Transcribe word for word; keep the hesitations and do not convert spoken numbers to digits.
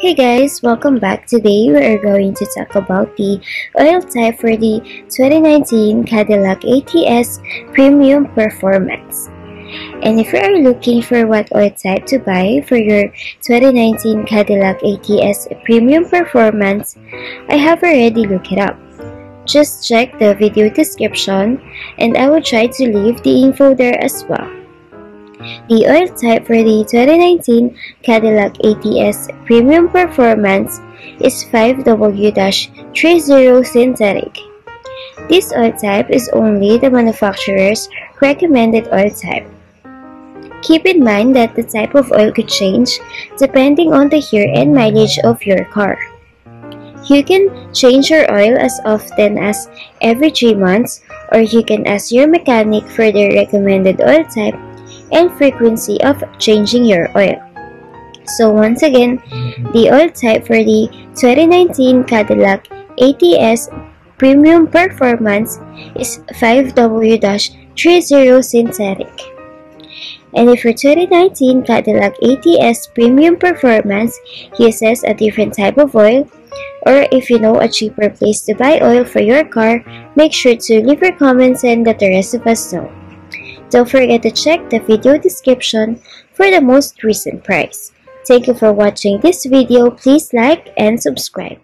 Hey guys, welcome back. Today we are going to talk about the oil type for the twenty nineteen Cadillac A T S Premium Performance. And if you are looking for what oil type to buy for your twenty nineteen Cadillac A T S Premium Performance, I have already looked it up. Just check the video description and I will try to leave the info there as well. The oil type for the twenty nineteen Cadillac A T S Premium Performance is five W thirty synthetic. This oil type is only the manufacturer's recommended oil type. Keep in mind that the type of oil could change depending on the year and mileage of your car. You can change your oil as often as every three months, or you can ask your mechanic for their recommended oil type and frequency of changing your oil. So once again, the oil type for the twenty nineteen Cadillac A T S Premium Performance is five W thirty synthetic. And if your twenty nineteen Cadillac A T S Premium Performance uses a different type of oil, or if you know a cheaper place to buy oil for your car, make sure to leave your comments and let the rest of us know. Don't forget to check the video description for the most recent price. Thank you for watching this video. Please like and subscribe.